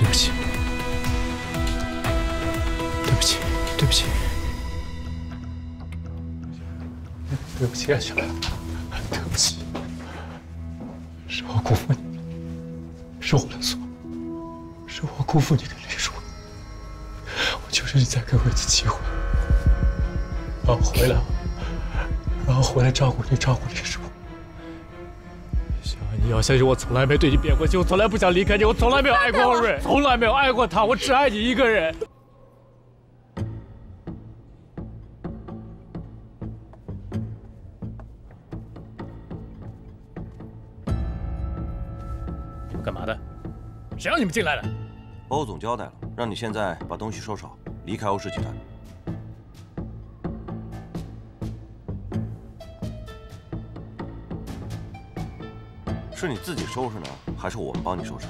对不起，对不起，对不起，对不起啊，小兰，对不起，是我辜负你，是我的错，是我辜负你的黎叔，我求求你再给我一次机会，让我回来，让我回来照顾你，照顾黎叔。 你要相信我，从来没对你变过心，我从来不想离开你，我从来没有爱过欧瑞，从来没有爱过他，我只爱你一个人。你们干嘛的？谁让你们进来的？欧总交代了，让你现在把东西收拾好，离开欧氏集团。 是你自己收拾呢，还是我们帮你收拾？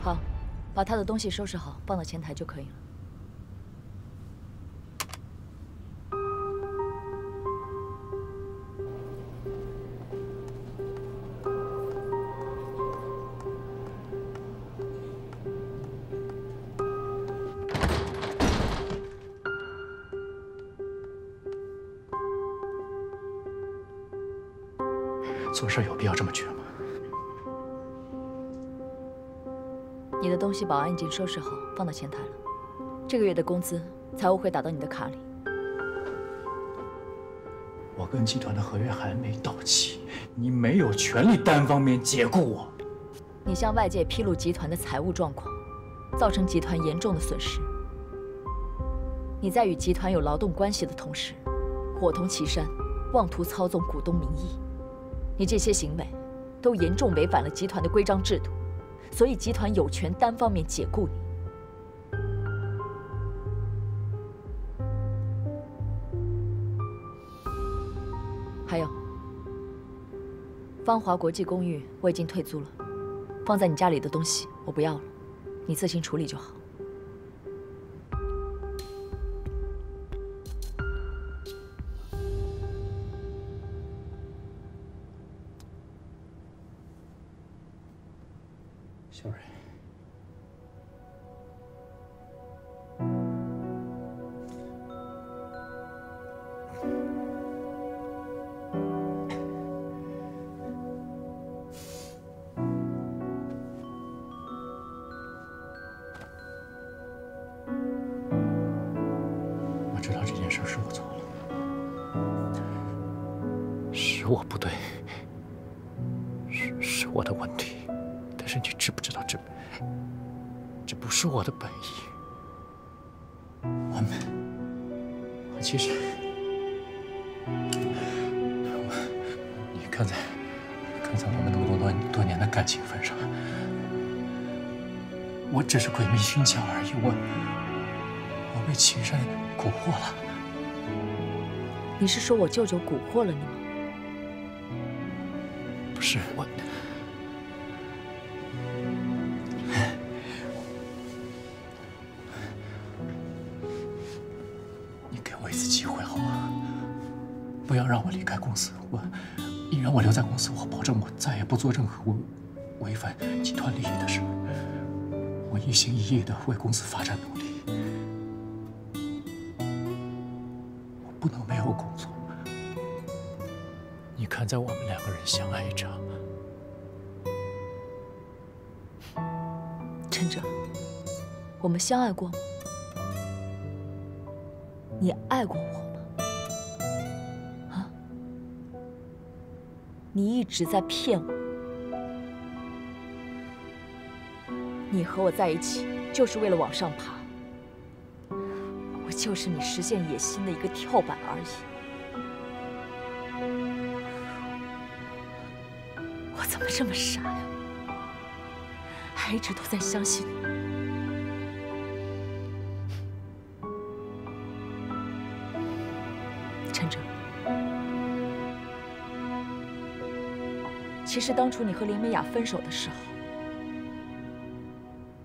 好，把他的东西收拾好，放到前台就可以了。 做事有必要这么绝吗？你的东西保安已经收拾好，放到前台了。这个月的工资，财务会打到你的卡里。我跟集团的合约还没到期，你没有权利单方面解雇我。你向外界披露集团的财务状况，造成集团严重的损失。你在与集团有劳动关系的同时，伙同岐山，妄图操纵股东名义。 你这些行为，都严重违反了集团的规章制度，所以集团有权单方面解雇你。还有，芳华国际公寓我已经退租了，放在你家里的东西我不要了，你自行处理就好。 小蕊，我知道这件事是我错了，是我不对，是我的问题。 但是你知不知道，这不是我的本意。我其实，你看在我们那么多年的感情份上，我只是鬼迷心窍而已。我被岐山蛊惑了。你是说我舅舅蛊惑了你吗？不是我。 不要让我离开公司，你让我留在公司，我保证我再也不做任何违反集团利益的事。我一心一意的为公司发展努力，我不能没有工作。你看在我们两个人相爱一场，陈哲，我们相爱过吗？你爱过我？ 你一直在骗我，你和我在一起就是为了往上爬，我就是你实现野心的一个跳板而已。我怎么这么傻呀？还一直都在相信你。 其实当初你和林美雅分手的时候，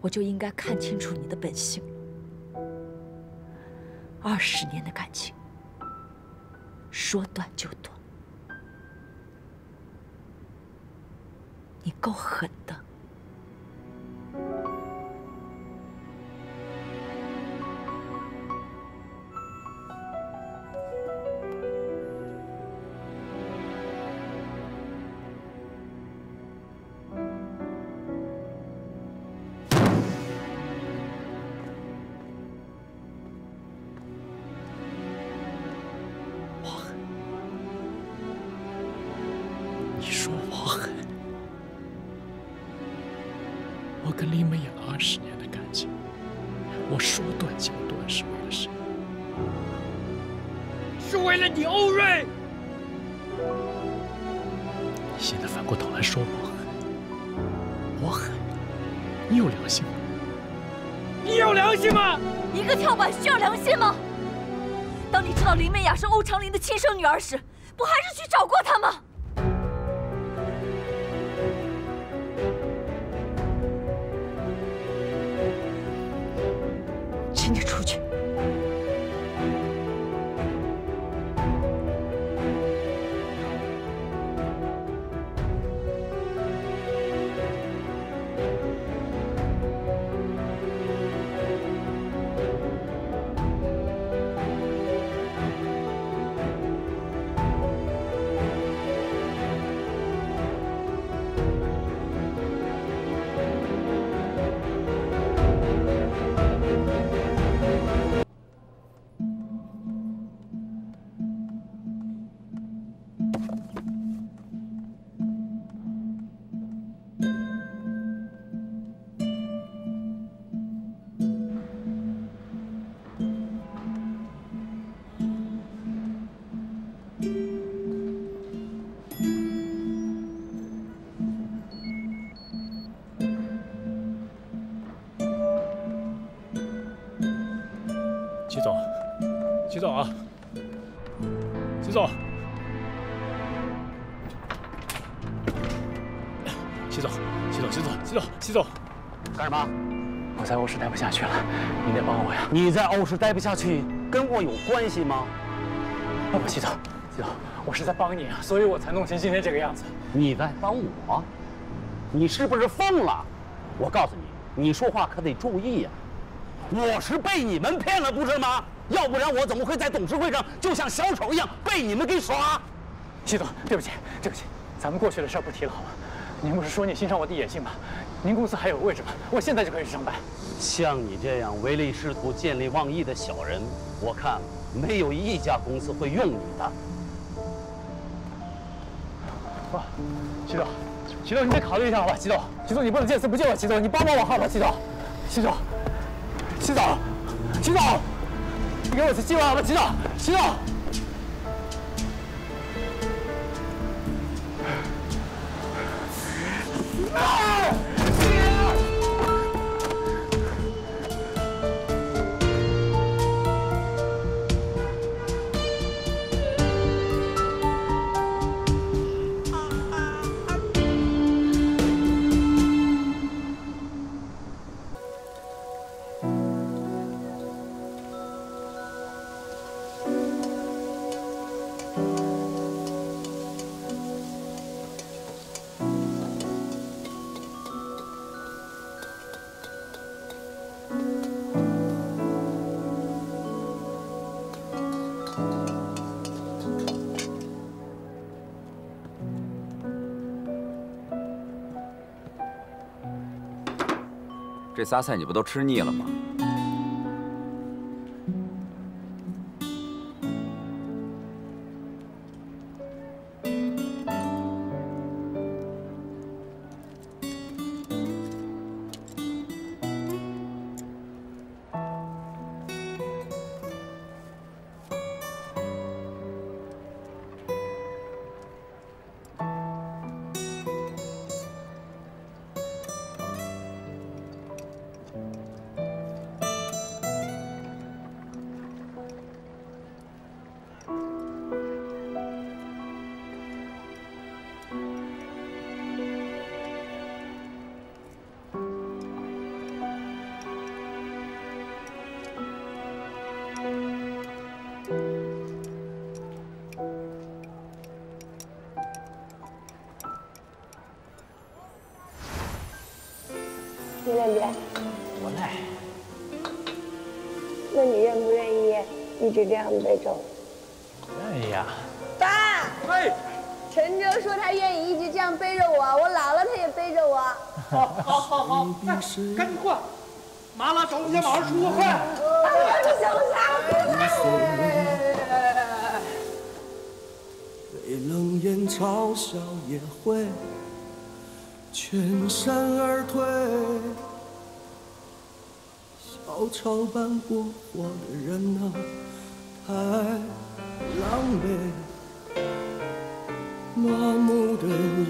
我就应该看清楚你的本性。20年的感情，说断就断，你够狠的。 亲生女儿时，不还是去找过她吗？请你出去。齐总啊，齐总，齐总，齐总，齐总，齐总，齐总，干什么？我在欧氏待不下去了，你得帮我呀！你在欧氏待不下去，跟我有关系吗？帮我，齐总，齐总，我是在帮你啊，所以我才弄成今天这个样子。你在帮我？你是不是疯了？我告诉你，你说话可得注意呀！我是被你们骗了，不是吗？ 要不然我怎么会在董事会上就像小丑一样被你们给耍？齐总，对不起，对不起，咱们过去的事儿不提了好吗？您不是说你欣赏我的野性吗？您公司还有位置吗？我现在就可以去上班。像你这样唯利是图、见利忘义的小人，我看没有一家公司会用你的。哇，齐总，齐总，你再考虑一下好吧？齐总，齐总，你不能见死不救啊！齐总，你帮帮我好吧？齐总，齐总，齐总，齐总。 给我次机会好吗？齐总，齐总，这仨菜你不都吃腻了吗？累？不累。那你愿不愿意一直这样被揍？愿意啊。爸。哎。陈哲说他愿意一直这样背着我，我老了他也背着我。好，哎，赶紧过。 麻辣找我们家马二叔，快！哎，小傻子！被冷眼嘲笑也会全身而退，小丑般过活的人啊，太狼狈。麻木的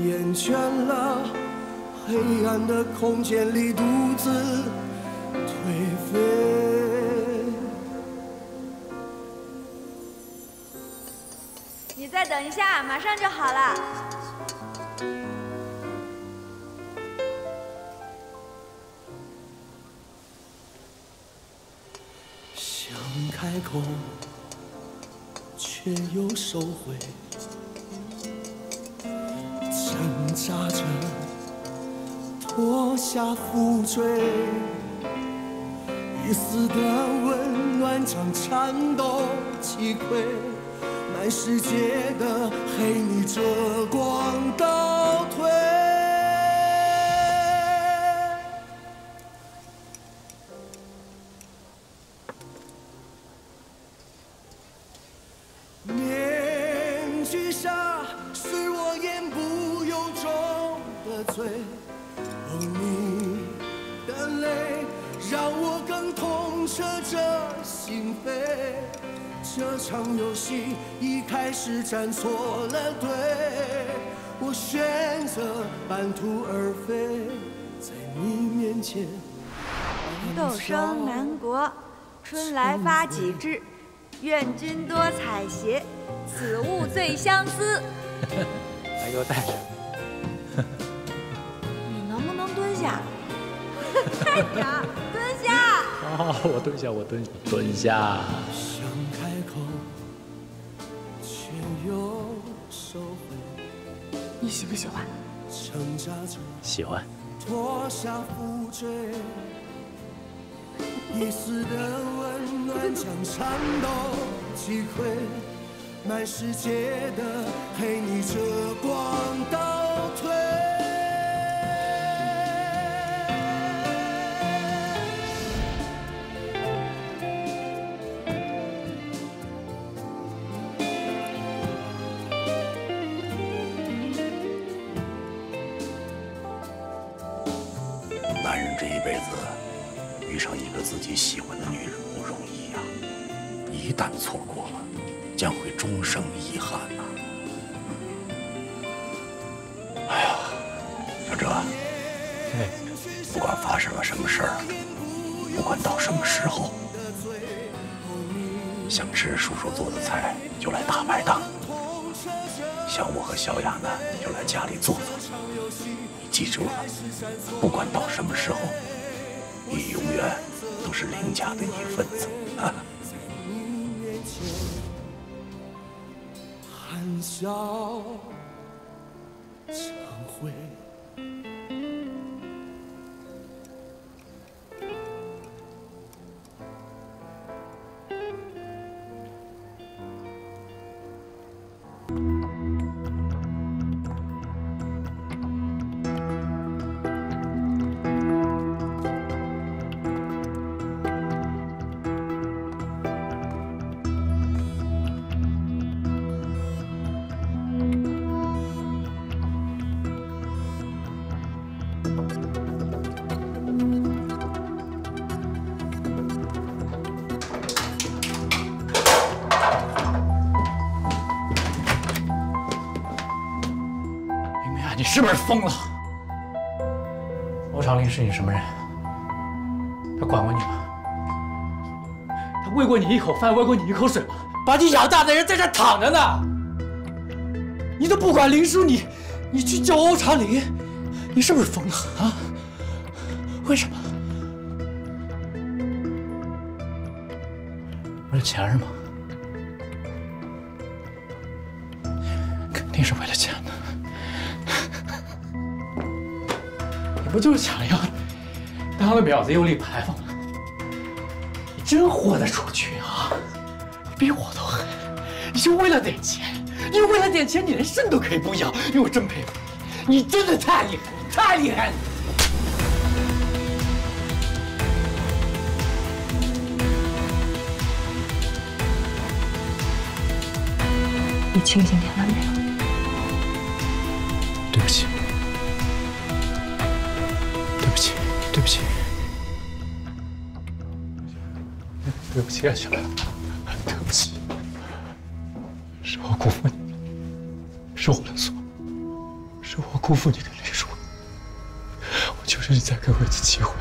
眼圈啊，黑暗的空间里独自。 颓废，你再等一下，马上就好了。想开口，却又收回，挣扎着脱下负坠。 一丝的温暖将颤抖击溃，满世界的黑你遮光倒退。面具下是我言不由衷的罪，哦，你的泪。 让我更痛彻这心扉，这场游戏一开始站错了队，我选择半途而废，在你面前。豆生南国，春来发几枝，愿君多采撷，此物最相思。来给我带上。你能不能蹲下？太假。 好，我蹲下，我蹲下。想开口，却又收回。你喜不喜欢？喜欢。一丝的温暖将颤抖击溃，满世界的黑你遮光倒退。 自己喜欢的女人不容易呀，一旦错过了，将会终生遗憾呐。哎呀，小哲，不管发生了什么事儿，不管到什么时候，想吃叔叔做的菜就来大排档，想我和小雅呢就来家里坐坐。你记住了，不管到什么时候，你永远。 都是林家的一份子。含笑忏悔，是不是疯了？欧长林是你什么人？他管过你吗？他喂过你一口饭，喂过你一口水吗？把你养大的人在这躺着呢，你都不管林叔，你去救欧长林，你是不是疯了啊？为什么？为了钱是吗？肯定是为了钱的。 不就是想要他们婊子用力牌坊了。你真豁得出去啊！比我都狠！你就为了点钱，你为了点钱，你连肾都可以不要，因为我真佩服你，你真的太厉害了，太厉害了！ 你清醒点了没有？对不起，对不起，对不起，对不起啊，小兰，对不起，是我辜负你，是我的错，是我辜负你的泪水，我求求你再给我一次机会，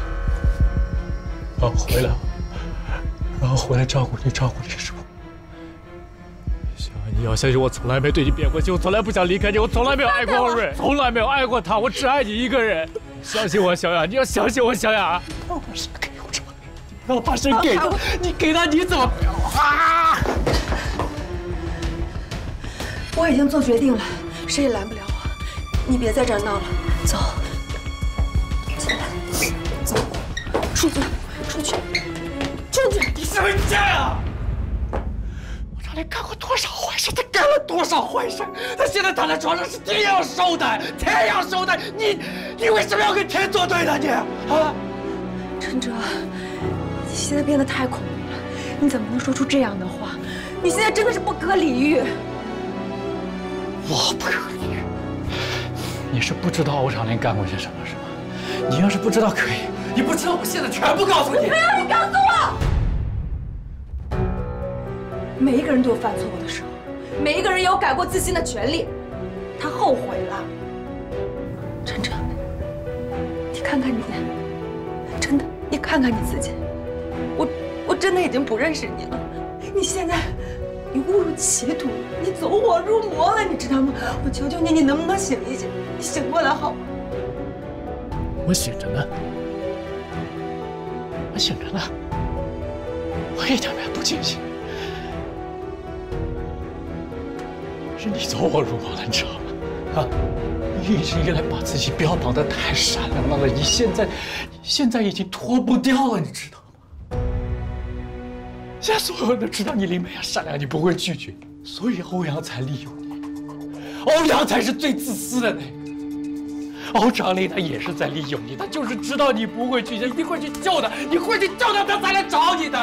让我回来，让我回来照顾你，照顾你是吧？ 你要相信我，从来没对你变过心，我从来不想离开你，我从来没有爱过欧瑞，从来没有爱过他，我只爱你一个人。相信我，小雅，你要相信我，小雅。让我把肾给欧瑞，让我把肾给他，你给他你怎么？啊！我已经做决定了，谁也拦不了我。你别在这儿闹了，走，走，出去，出去，出去！你什么人啊？ 他干过多少坏事？他干了多少坏事？他现在躺在床上是天要收的，天要收的。你为什么要跟天作对呢？你啊，陈哲，你现在变得太恐怖了，你怎么能说出这样的话？你现在真的是不可理喻。我不可理喻。你是不知道欧长林干过些什么，是吗？你要是不知道可以，你不知道我现在全部告诉你。不要你告诉我。 每一个人都有犯错过的时候，每一个人有改过自新的权利。他后悔了，陈哲，你看看你，真的，你看看你自己。我真的已经不认识你了。你现在，你误入歧途，你走火入魔了，你知道吗？我求求你，你能不能醒一醒？你醒过来好吗？我醒着呢，我醒着呢，我一点也不清醒。 是你走火入魔了，你知道吗？啊，你一直以来把自己标榜的太善良了，你现在已经脱不掉了，你知道吗？现在所有人都知道你林美雅善良，你不会拒绝，所以欧阳才利用你，欧阳才是最自私的那个。欧长林他也是在利用你，他就是知道你不会拒绝，一定会去救的，你会去救他，他才来找你的。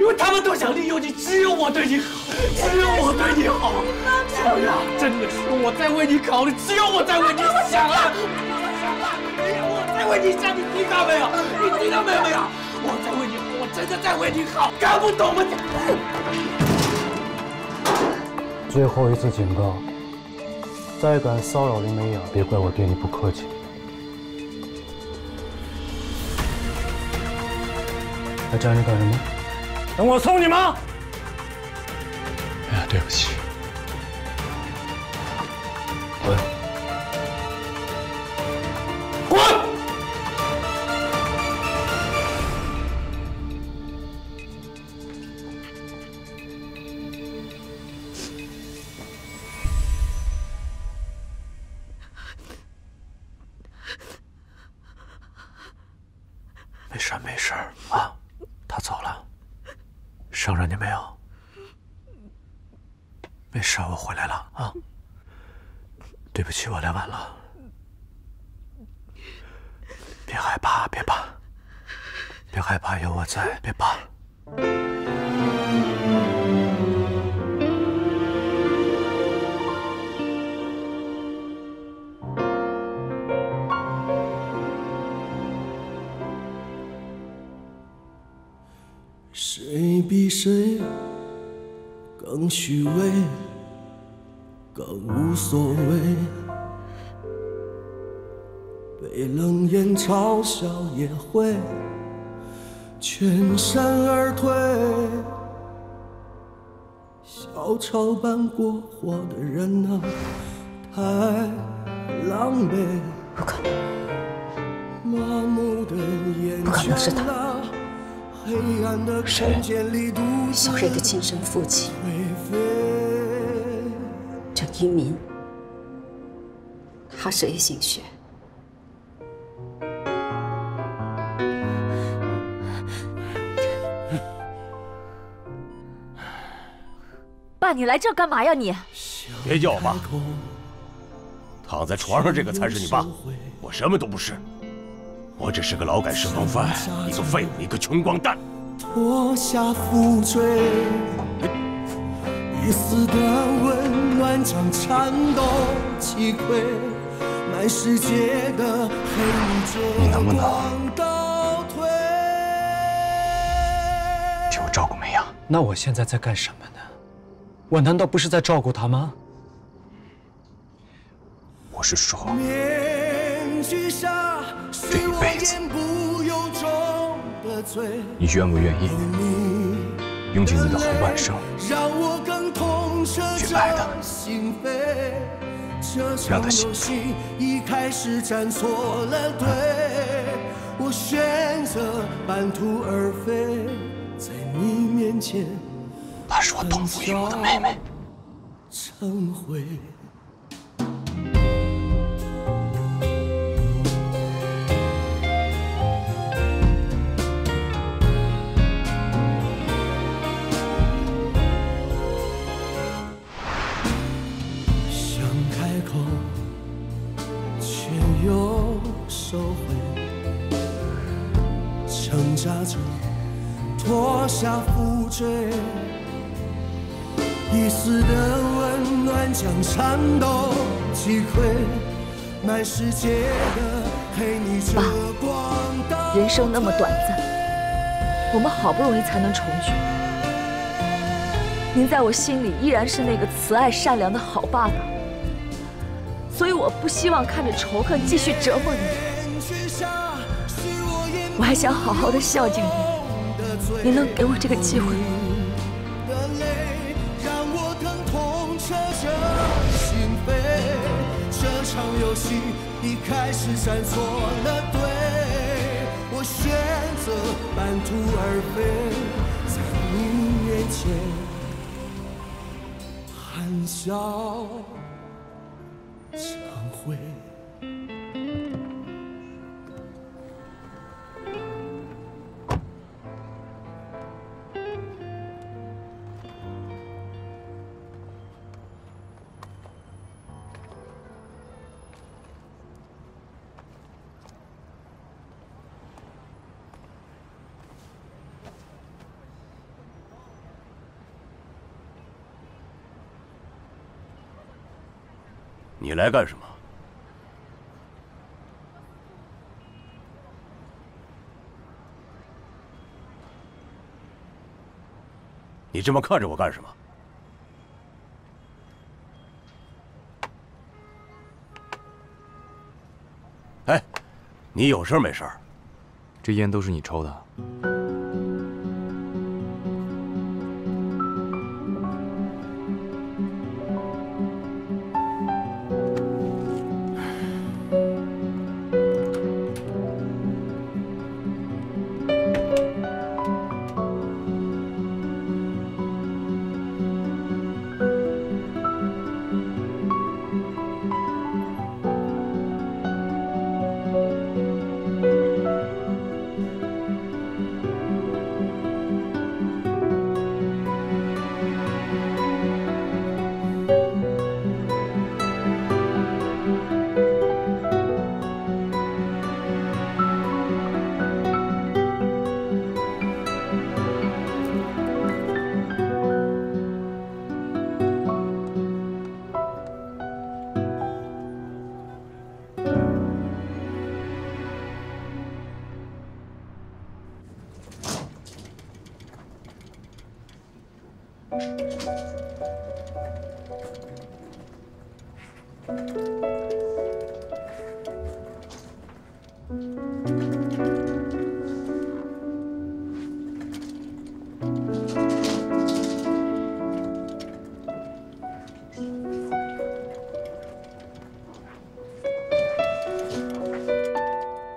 因为他们都想利用你，只有我对你好，只有我对你好。小雅，真的是我在为你考虑，只有我在为你想啊！只有我在为你想，你听到没有？你听到没有？我在为你好，我真的在为你好，搞不懂吗？最后一次警告，再敢骚扰林美雅，别怪我对你不客气。 还站着干什么？ 等我送你吗？哎呀，对不起。滚！滚！没事没事啊，他走了。 伤着你没有？没事，我回来了啊。对不起，我来晚了。别害怕，别怕，别害怕，有我在，别怕。谁比谁更虚伪，更无所谓，被冷眼嘲笑也会全身而退。小丑般过活的人啊，太狼狈。不可能，麻木的眼睛啊。 是小瑞的亲生父亲郑一民，他是 A 型血。爸，你来这干嘛呀你？别叫我爸，躺在床上这个才是你爸，我什么都不是，我只是个劳改释放犯，一个废物，一个穷光蛋。脱下负坠，一丝的温暖将颤抖击溃，满世界的黑你能不能？ 替我照顾梅阳，那我现在在干什么呢？我难道不是在照顾她吗？我是说，这一辈子，你愿不愿意用尽你的后半生去爱她，让她幸福？嗯。 她是我同父异母的妹妹。想开口，却又收回，挣扎着。 脱下负坠，一丝的温暖将颤抖击溃，满世界的黑你遮光倒退。人生那么短暂，我们好不容易才能重聚。您在我心里依然是那个慈爱善良的好爸爸，所以我不希望看着仇恨继续折磨你。我还想好好的孝敬你。 你能给我这个机会吗？你来干什么？你这么看着我干什么？哎，你有事没事？这烟都是你抽的？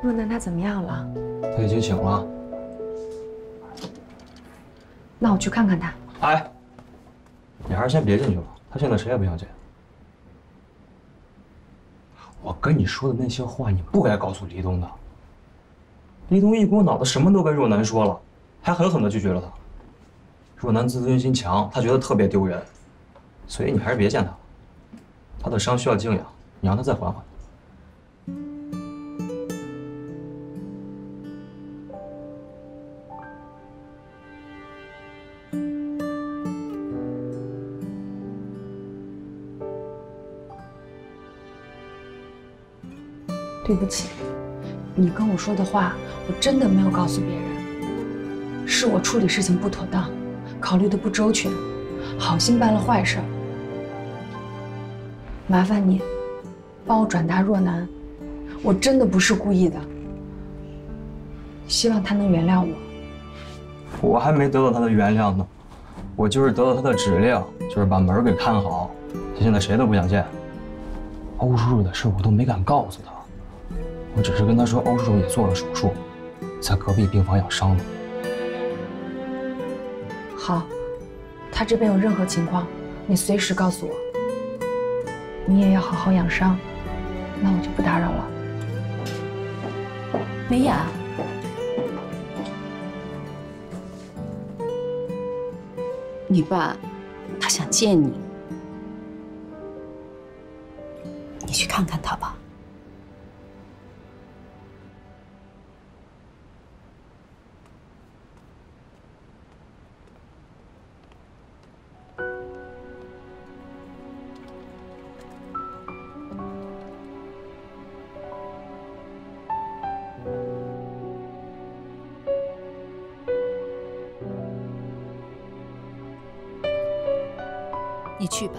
问问他怎么样了？他已经醒了。那我去看看他。哎，你还是先别进去了，他现在谁也不想见。我跟你说的那些话，你不该告诉黎东的。黎东一股脑的什么都跟若男说了，还狠狠的拒绝了他。若男自尊心强，他觉得特别丢人，所以你还是别见他了。他的伤需要静养，你让他再缓缓。 对不起，你跟我说的话，我真的没有告诉别人，是我处理事情不妥当，考虑的不周全，好心办了坏事。麻烦你，帮我转达若男，我真的不是故意的，希望他能原谅我。我还没得到他的原谅呢，我就是得到他的指令，就是把门给看好。他现在谁都不想见，欧叔叔的事我都没敢告诉他。 我只是跟他说，欧叔叔也做了手术，在隔壁病房养伤呢。好，他这边有任何情况，你随时告诉我。你也要好好养伤，那我就不打扰了。梅雅，你爸他想见你，你去看看他吧。 你去吧。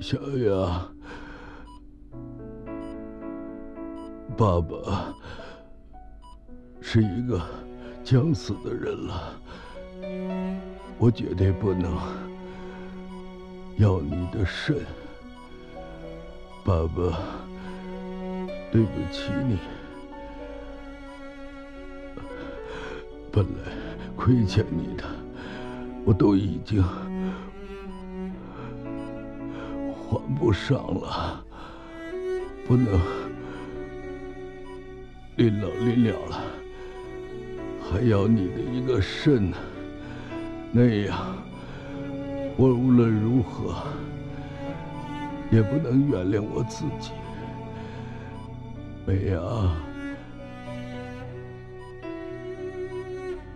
小雅，爸爸是一个将死的人了，我绝对不能要你的肾，爸爸。 对不起你，本来亏欠你的，我都已经还不上了，不能临老临了了，还要你的一个肾呢，那样我无论如何也不能原谅我自己。 美啊，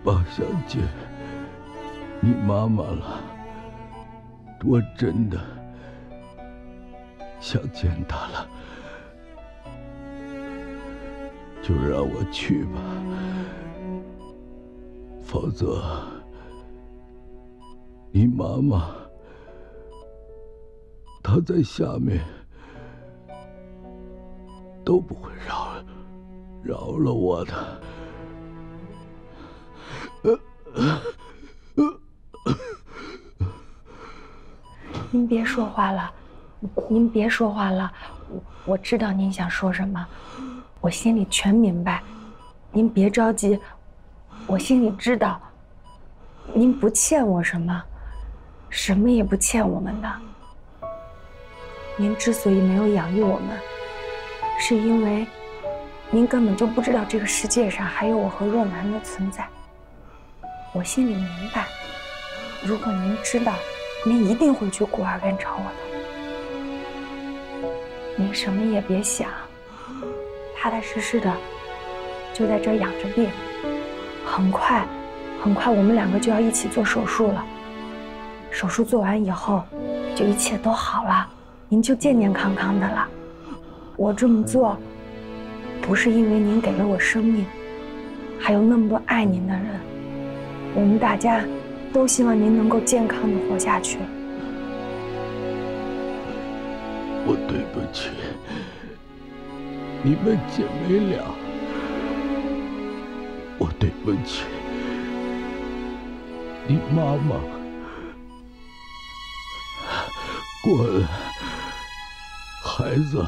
爸想见你妈妈了，我真的想见她了，就让我去吧，否则你妈妈她在下面。 都不会饶了我的。您别说话了，您别说话了，我知道您想说什么，我心里全明白。您别着急，我心里知道，您不欠我什么，什么也不欠我们的。您之所以没有养育我们。 是因为您根本就不知道这个世界上还有我和若男的存在。我心里明白，如果您知道，您一定会去孤儿院找我的。您什么也别想，踏踏实实的就在这儿养着病。很快，我们两个就要一起做手术了。手术做完以后，就一切都好了，您就健健康康的了。 我这么做，不是因为您给了我生命，还有那么多爱您的人，我们大家都希望您能够健康的活下去。我对不起你们姐妹俩，我对不起你妈妈。过来，孩子。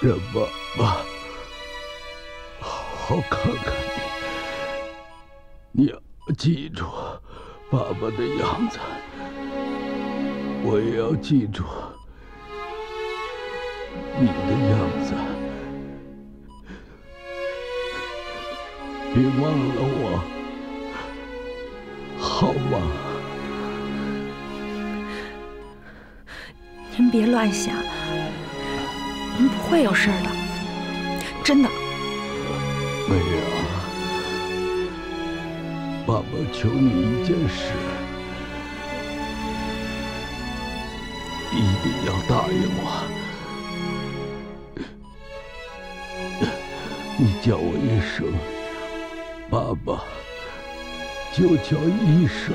让妈妈好好看看你，你要记住爸爸的样子，我也要记住你的样子，别忘了我，好吗？您别乱想。 您不会有事的，真的。美啊，爸爸求你一件事，一定要答应我。你叫我一声爸爸，就叫一声。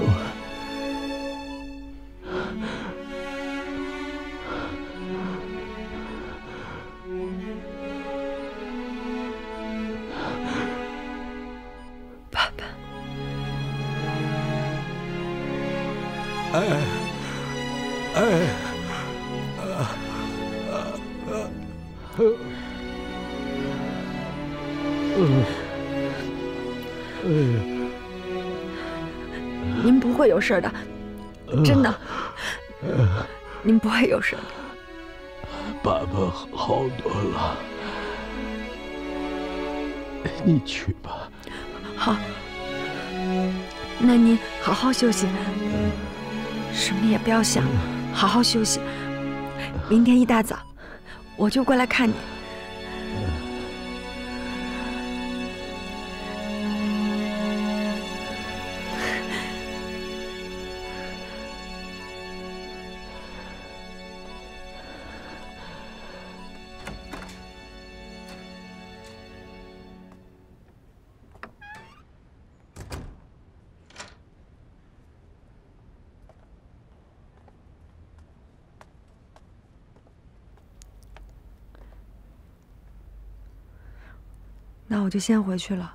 您不会有事的，真的，您不会有事的。爸爸好多了，你去吧。好，那您好好休息，什么也不要想，好好休息。明天一大早我就过来看你。 那我就先回去了。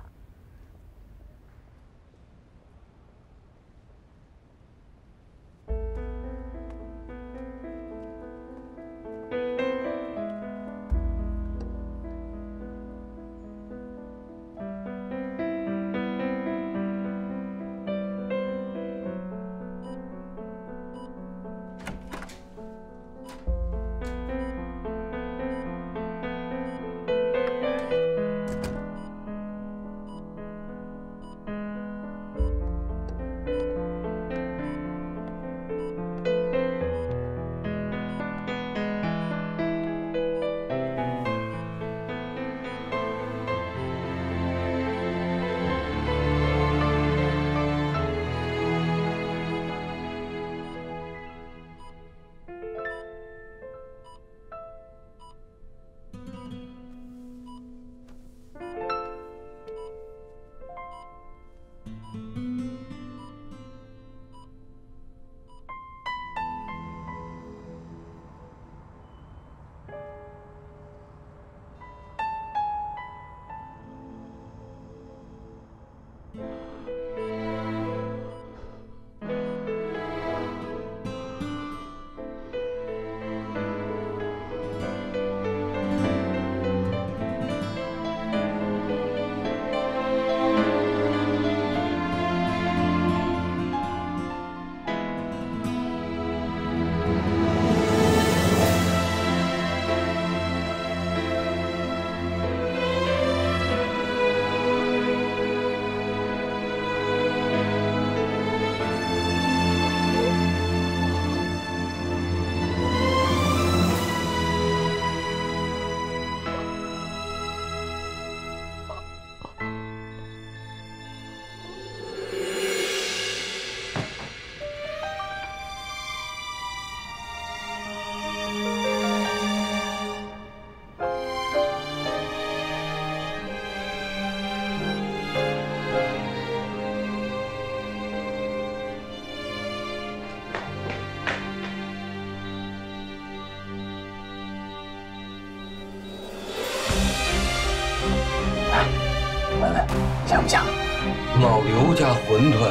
馄饨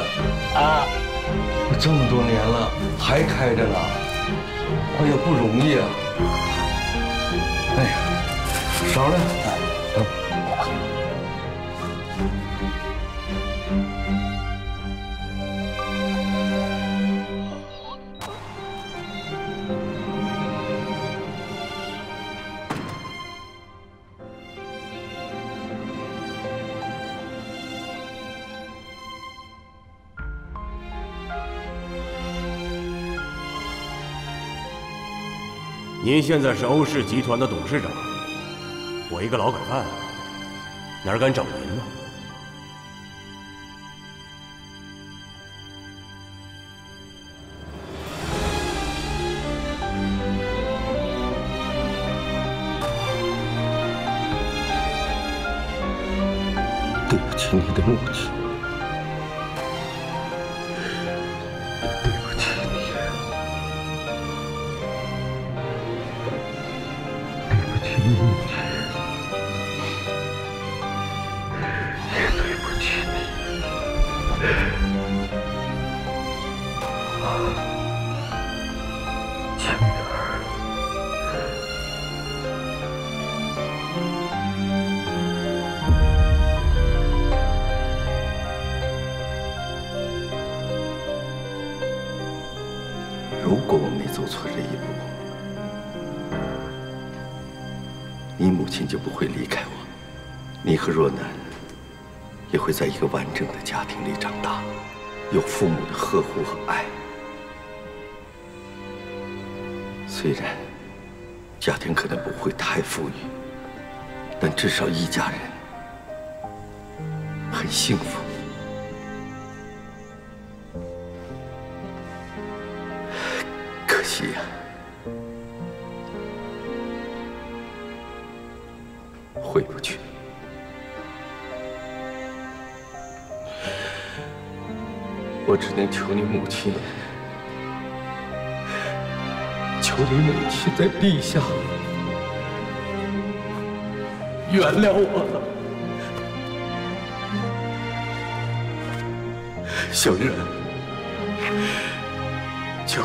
啊，我这么多年了还开着呢，哎呀不容易啊！哎呀，勺呢？您现在是欧氏集团的董事长，我一个劳改犯，哪敢找您呢？对不起，你的母亲。 和若楠也会在一个完整的家庭里长大，有父母的呵护和爱。虽然家庭可能不会太富裕，但至少一家人很幸福。可惜呀，回不去。 我只能求你母亲，求你母亲在地下原谅我了。小月，秋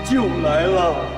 来了，就来了。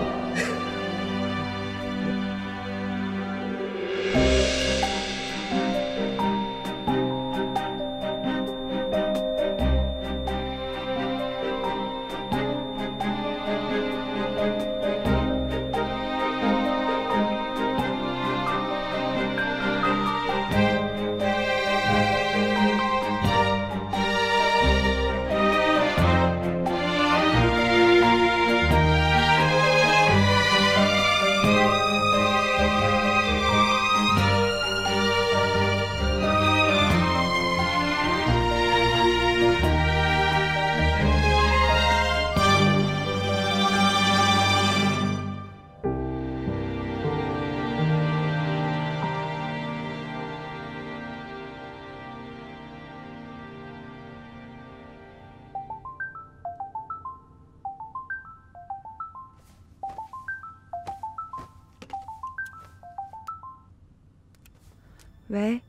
喂，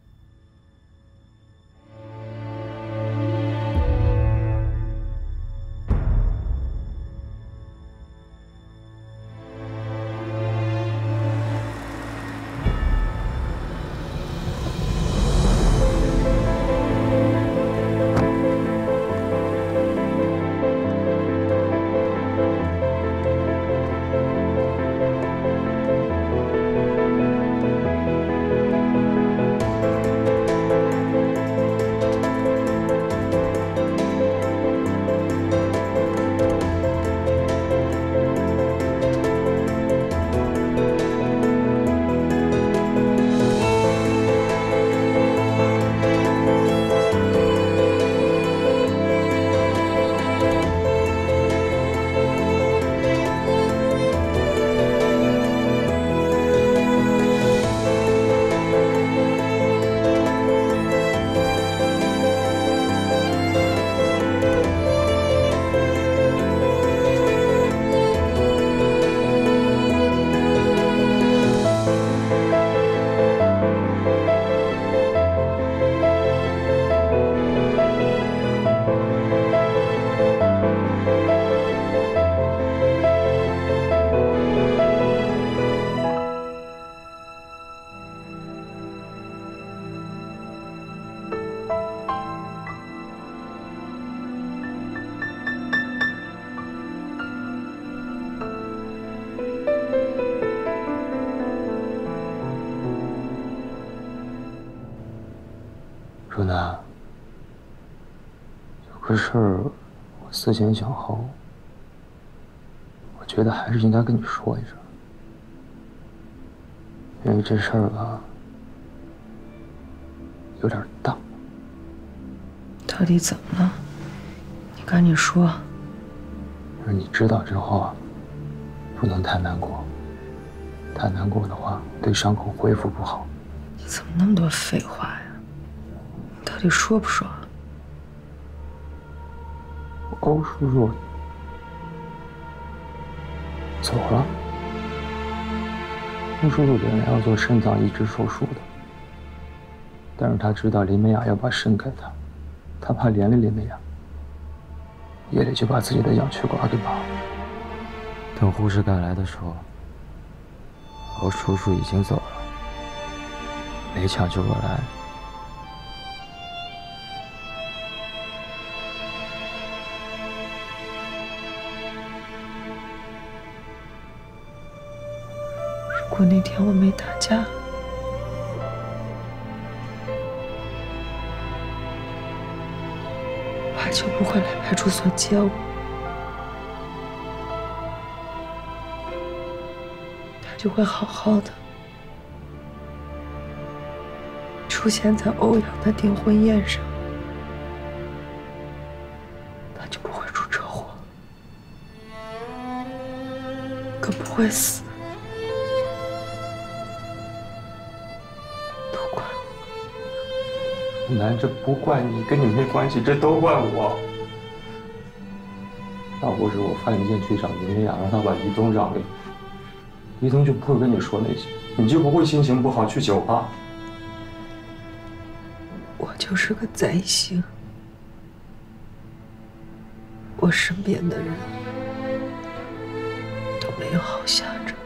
若楠，有个事儿，我思前想后，我觉得还是应该跟你说一声，因为这事儿吧，有点大。到底怎么了？你赶紧说。就是你知道之后啊，不能太难过，太难过的话，对伤口恢复不好。你怎么那么多废话呀？ 到底说不说？欧叔叔走了。欧叔叔本来要做肾脏移植手术的，但是他知道林美雅要把肾给他，他怕连累林美雅，也得去把自己的氧气管给拔。等护士赶来的时候，欧叔叔已经走了，没抢救过来。 如果那天我没打架，爸就不会来派出所接我。他就会好好的出现在欧阳的订婚宴上，他就不会出车祸，更不会死。 楠，这不怪你，跟你没关系，这都怪我。要不是我犯贱去找林美雅，让她把怡东让给你，怡东就不会跟你说那些，你就不会心情不好去酒吧。我就是个灾星，我身边的人都没有好下场。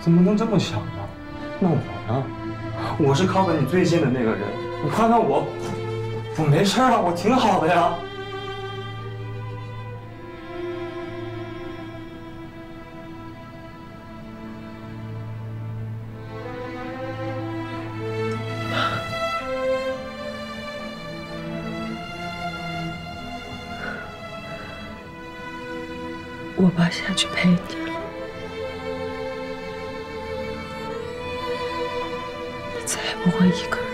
怎么能这么想呢？那我呢？ 我是靠得你最近的那个人，你看看我，我没事啊，我挺好的呀。我爸下去陪你。 不会一个人。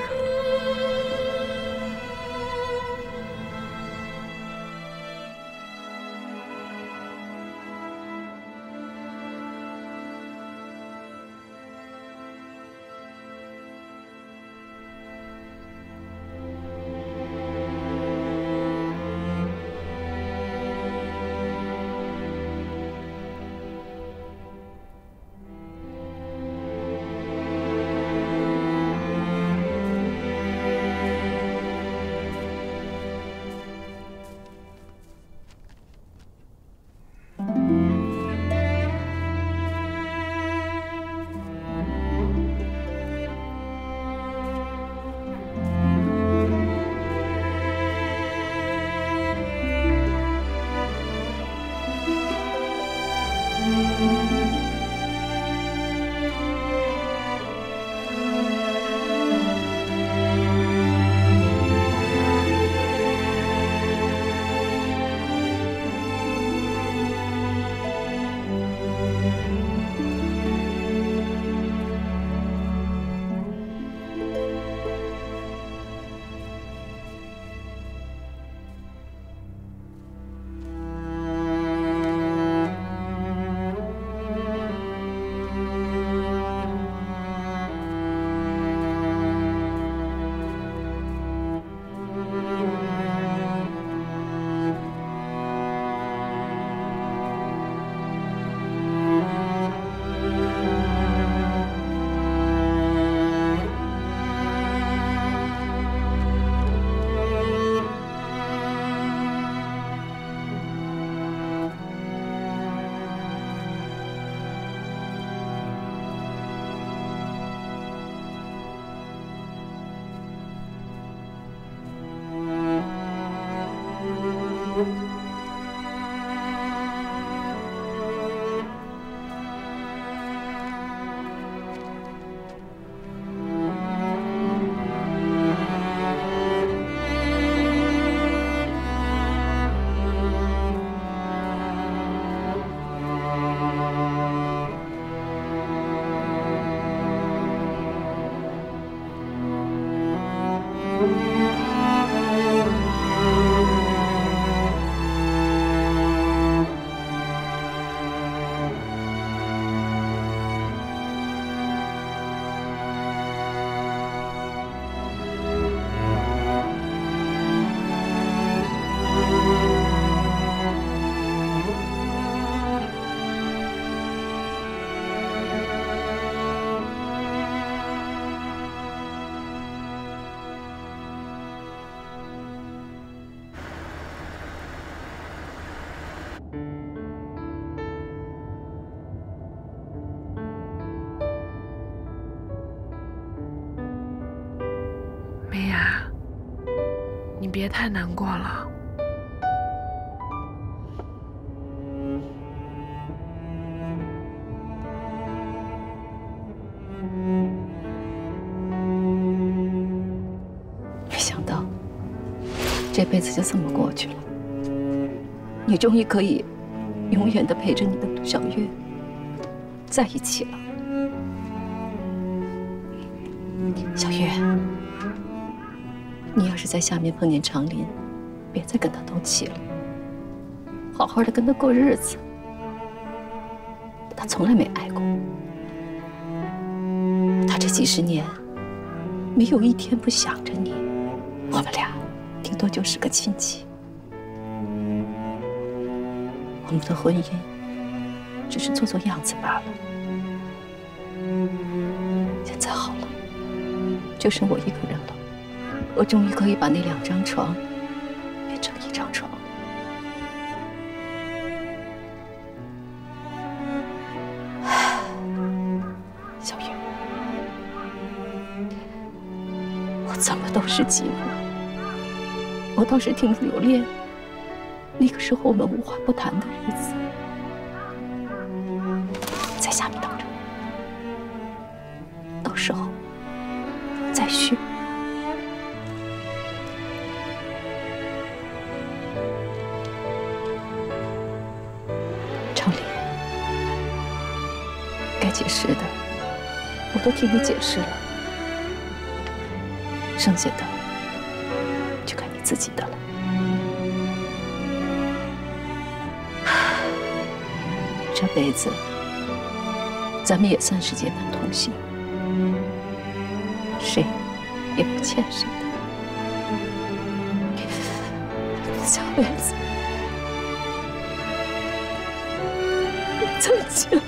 妹呀，你别太难过了。没想到，这辈子就这么过去了。你终于可以永远的陪着你的杜小月在一起了，小月。 你要是在下面碰见长林，别再跟他动气了，好好的跟他过日子。他从来没爱过，他这几十年没有一天不想着你。我们俩顶多就是个亲戚，我们的婚姻只是做做样子罢了。现在好了，就剩我一个人了。 我终于可以把那2张床变成1张床了。小月，我怎么都是寂寞。我倒是挺留恋那个时候我们无话不谈的日子。在下面等着，到时候再续。 解释的，我都替你解释了，剩下的就看你自己的了。这辈子，咱们也算是结伴同行，谁也不欠谁的。下辈子，再见。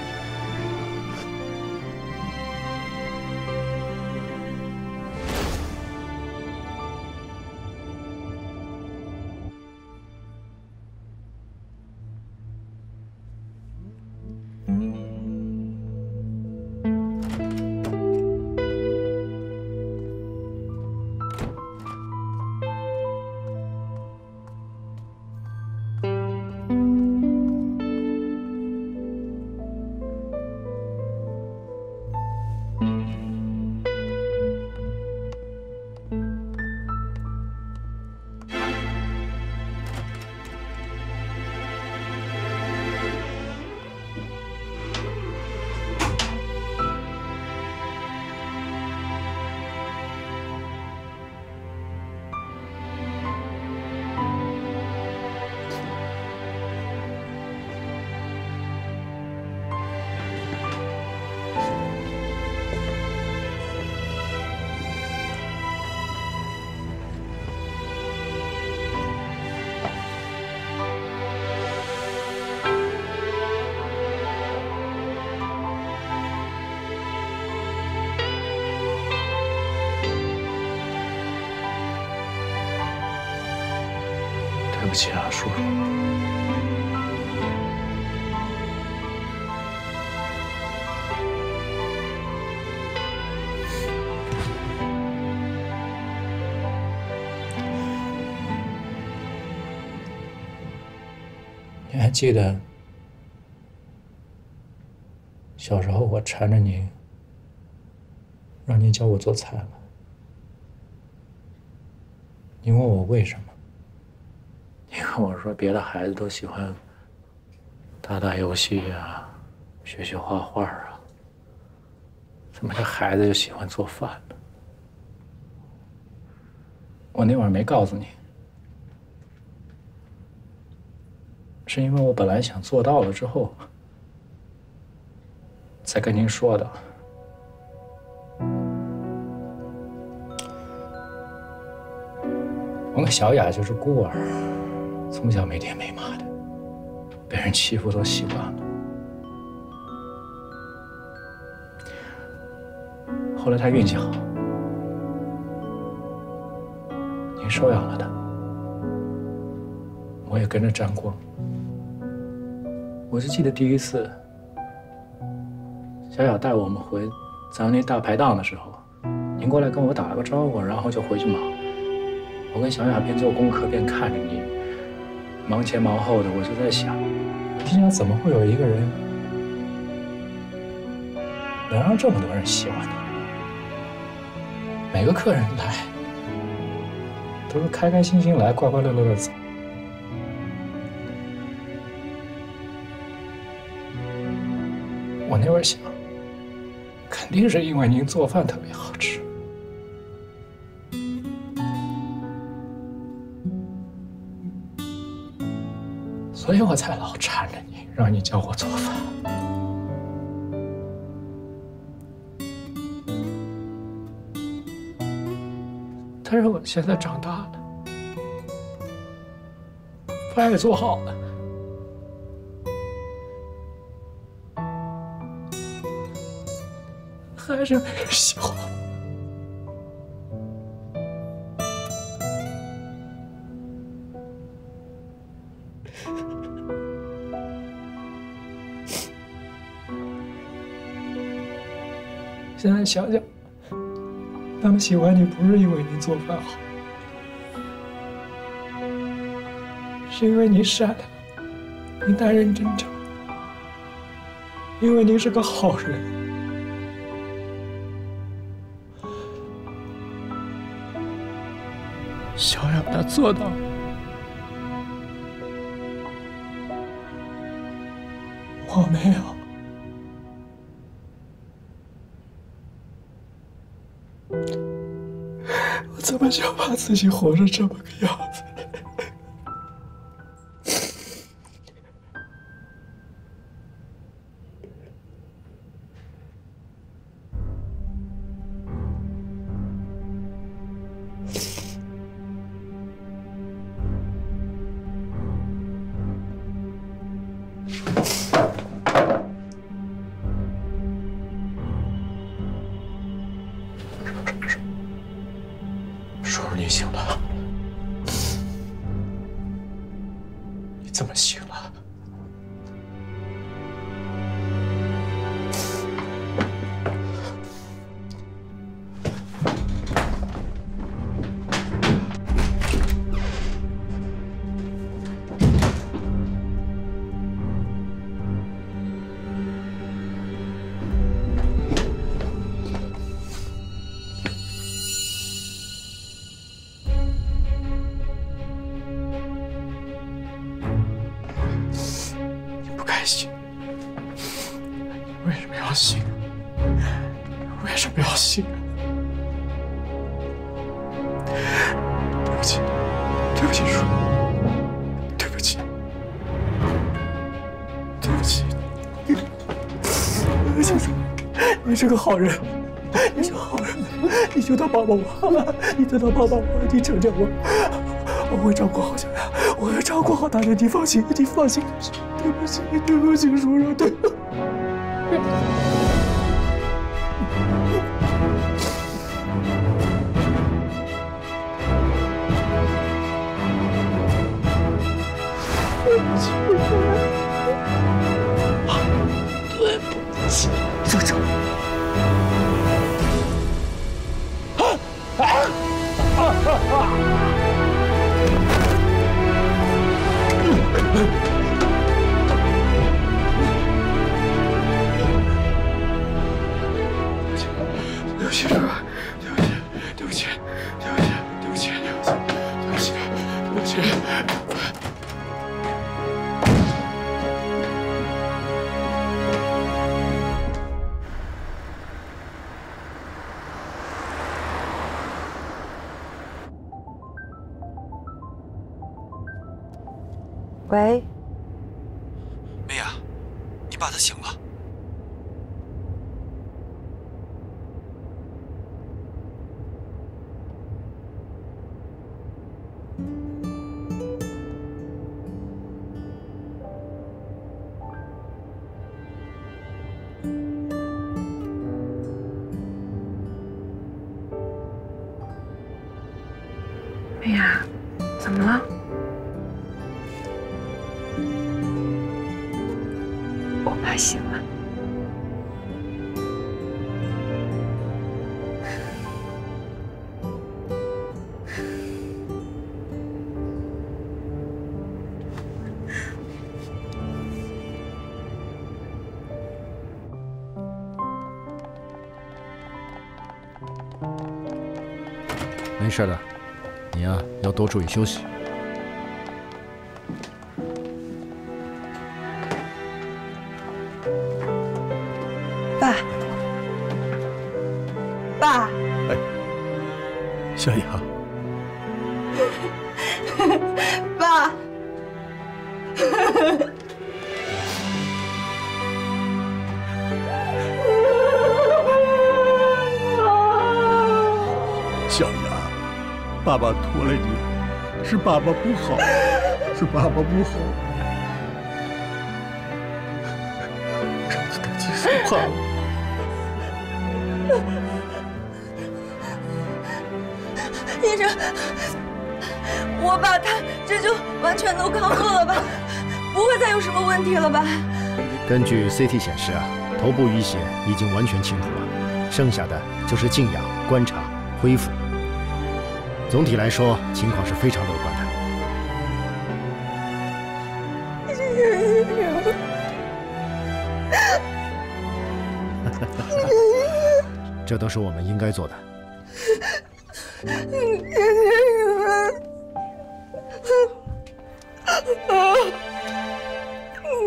对不起啊，叔叔。你还记得小时候我缠着你，让你教我做菜吗？你问我为什么？ 你跟我说，别的孩子都喜欢打打游戏啊，学学画画啊，怎么这孩子就喜欢做饭呢？我那晚没告诉你，是因为我本来想做到了之后才跟您说的。我跟小雅就是孤儿，从小没爹没妈的，被人欺负都习惯了。 后来他运气好，您收养了他，我也跟着沾光。我就记得第一次，小雅带我们回咱那大排档的时候，您过来跟我打了个招呼，然后就回去忙。我跟小雅边做功课边看着你，忙前忙后的，我就在想，天下怎么会有一个人能让这么多人喜欢你？ 每个客人来，都是开开心心来，快快乐乐的走。我那会儿想，肯定是因为您做饭特别好吃。所以我才老缠着你，让你教我做饭。 但是我现在长大了，饭也做好了，还是没人喜欢我。现在想想。 他们喜欢你不是因为你做饭好，是因为你善良，你待人真诚，因为你是个好人。小雅她做到了，我没有。 怎么就把自己活成这么个样子？叔叔，你醒了？你怎么醒了？为什么要醒？为什么要醒？对不起，对不起，叔，对不起，对不起，你是个好人，你是个好人，你救到爸爸我，你救到爸爸我，你成全我，我会照顾好小雅，我会照顾好大家，你放心，你放心。 对不起，对不起，叔叔，对不起。对不起，叔叔。啊！ 对不起，对不起，对不起，对不起，对不起，对不起。喂，梅雅，你爸他醒了。梅雅，怎么了？ 还行吧。没事的，你呀，要多注意休息。 爸，哎，夏雅，爸，夏雅，爸爸拖累你，是爸爸不好，是爸爸不好，让你担惊受怕了。 医生，我爸他这就完全都康复了吧？不会再有什么问题了吧？根据 CT 显示啊，头部淤血已经完全清除了，剩下的就是静养、观察、恢复。总体来说，情况是非常乐观的。这都是我们应该做的。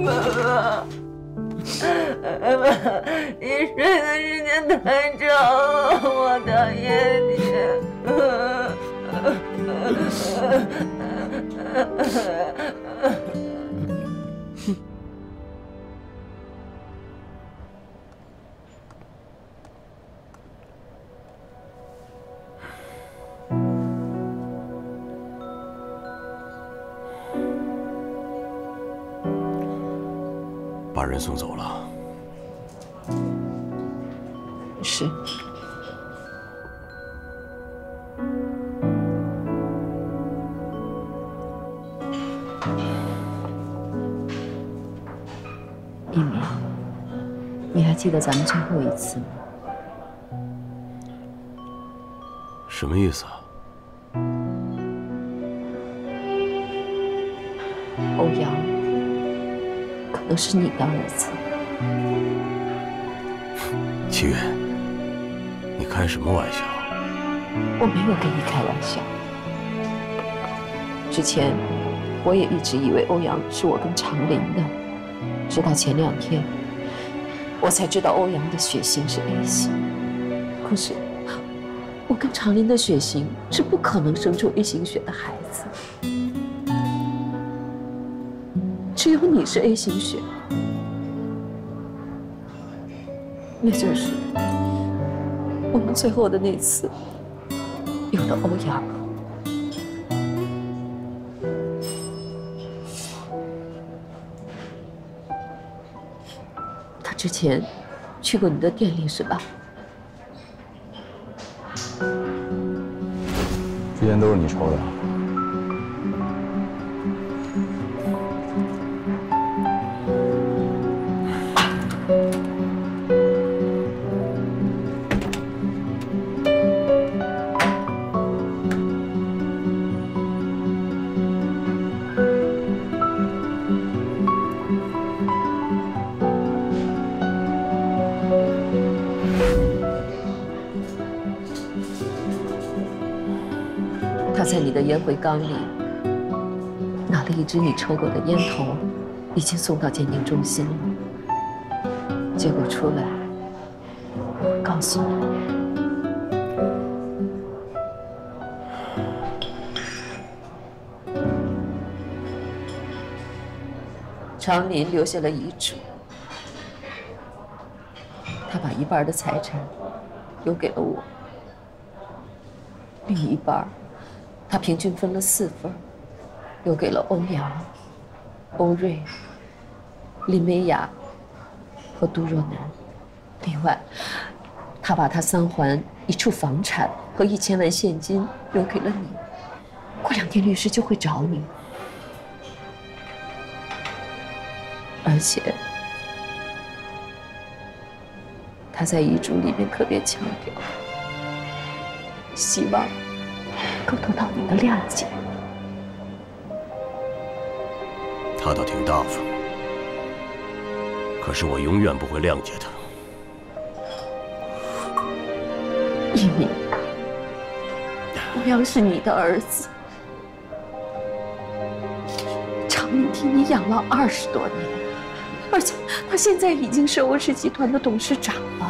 妈妈，你睡的时间太长了，我讨厌你。把人送走了，是。一鸣，你还记得咱们最后一次吗？什么意思啊？欧阳。 都是你的儿子，齐云，你开什么玩笑？我没有跟你开玩笑。之前我也一直以为欧阳是我跟长林的，直到前2天，我才知道欧阳的血型是 A 型。可是我跟长林的血型是不可能生出 A 型血的孩子。 只有你是 A 型血，那就是我们最后的那次有了欧阳。他之前去过你的店里是吧？这些都是你抽的。 他在你的烟灰缸里拿了一支你抽过的烟头，已经送到鉴定中心了。结果出来，我告诉你，长林留下了遗嘱，他把一半的财产留给了我，另一半他平均分了4份，留给了欧阳、欧瑞、林美雅和杜若楠。另外，他把他3环一处房产和1000万现金留给了你。过2天律师就会找你。 而且，他在遗嘱里面特别强调，希望能得到你的谅解。他倒挺大方，可是我永远不会谅解他。一鸣，我要是你的儿子，长林替你养老20多年。 而且他现在已经是欧氏集团的董事长了，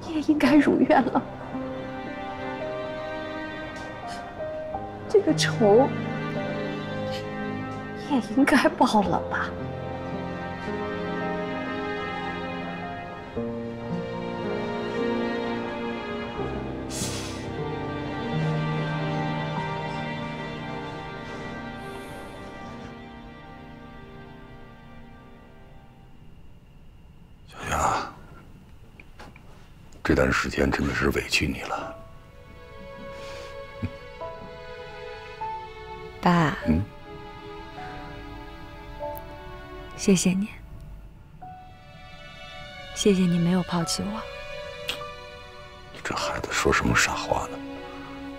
你也应该如愿了。这个仇，你也应该报了吧？这段时间真的是委屈你了，爸。谢谢你，谢谢你没有抛弃我。你这孩子说什么傻话呢？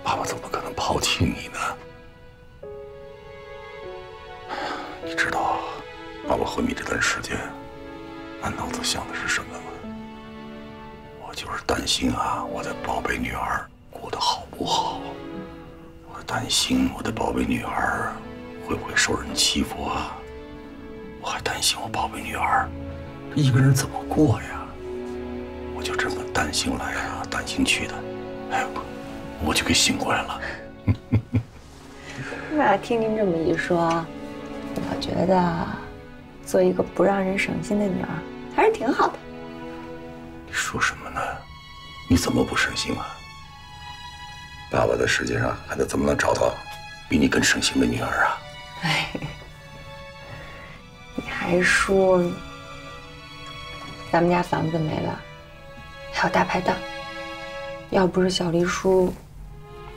爸爸怎么可能抛弃你呢？你知道爸爸昏迷这段时间，满脑子想的是什么吗？ 就是担心啊，我的宝贝女儿过得好不好？我担心我的宝贝女儿会不会受人欺负啊？我还担心我宝贝女儿一个人怎么过呀？我就这么担心来啊，担心去的，哎，我就给醒过来了。那听您这么一说，我倒觉得做一个不让人省心的女儿还是挺好的。 你说什么呢？你怎么不省心啊？爸爸在世界上还能怎么能找到比你更省心的女儿啊？哎，你还说咱们家房子没了，还有大排档，要不是小黎叔，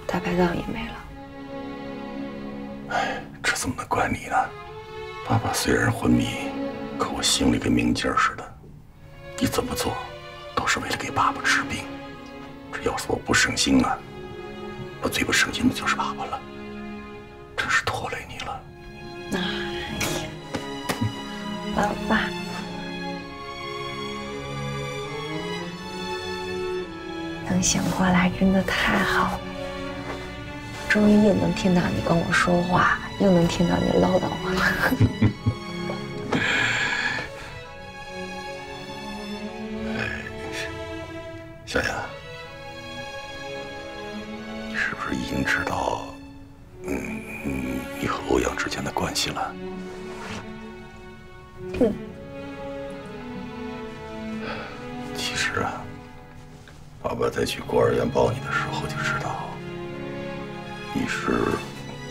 大排档也没了。哎，这怎么能怪你呢？爸爸虽然昏迷，可我心里跟明镜似的。你怎么做？ 都是为了给爸爸治病，这要是我不省心啊，我最不省心的就是爸爸了，真是拖累你了。哎呀，老爸，能醒过来真的太好了，终于又能听到你跟我说话，又能听到你唠叨我了。小雅，你是不是已经知道，你和欧阳之间的关系了？嗯。其实啊，爸爸在去孤儿院抱你的时候就知道，你是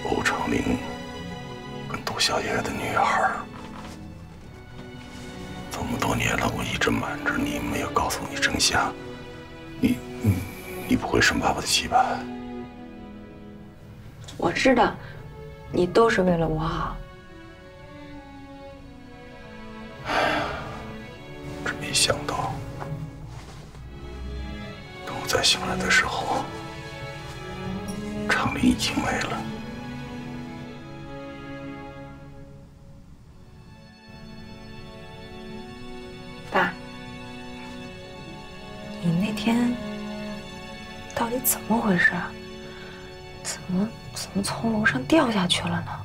欧长林跟杜小爷的女儿。这么多年了，我一直瞒着你，没有告诉你真相。 你不会生爸爸的气吧？我知道，你都是为了我好。真没想到，等我再醒来的时候，长林已经没了。爸。 你那天到底怎么回事？怎么从楼上掉下去了呢？